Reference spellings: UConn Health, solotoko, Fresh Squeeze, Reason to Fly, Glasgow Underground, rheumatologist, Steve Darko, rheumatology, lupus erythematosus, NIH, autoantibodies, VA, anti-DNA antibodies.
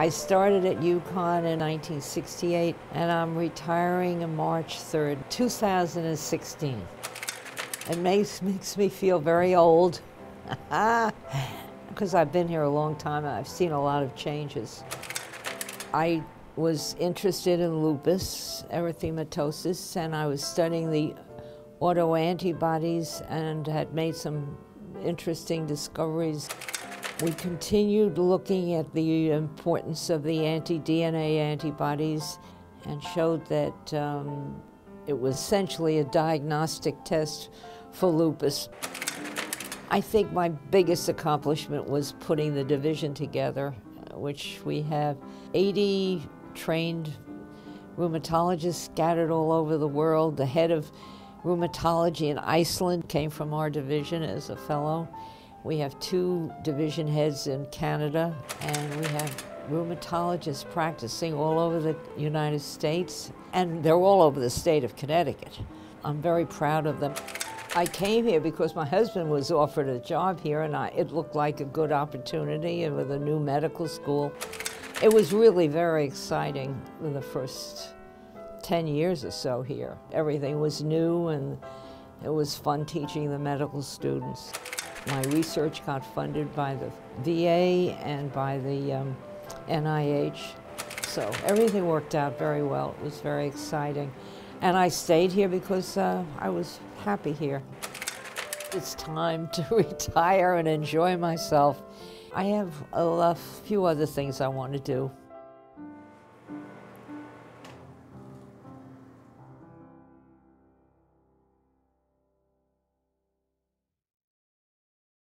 I started at UConn in 1968, and I'm retiring on March 3rd, 2016. It makes me feel very old, because I've been here a long time and I've seen a lot of changes. I was interested in lupus erythematosus, and I was studying the autoantibodies and had made some interesting discoveries. We continued looking at the importance of the anti-DNA antibodies and showed that it was essentially a diagnostic test for lupus. I think my biggest accomplishment was putting the division together, which we have 80 trained rheumatologists scattered all over the world. The head of rheumatology in Iceland came from our division as a fellow. We have 2 division heads in Canada, and we have rheumatologists practicing all over the United States, and they're all over the state of Connecticut. I'm very proud of them. I came here because my husband was offered a job here, and it looked like a good opportunity, and with a new medical school. It was really very exciting in the first 10 years or so here. Everything was new, and it was fun teaching the medical students. My research got funded by the VA and by the NIH, so everything worked out very well. It was very exciting, and I stayed here because I was happy here. It's time to retire and enjoy myself. I have a few other things I want to do.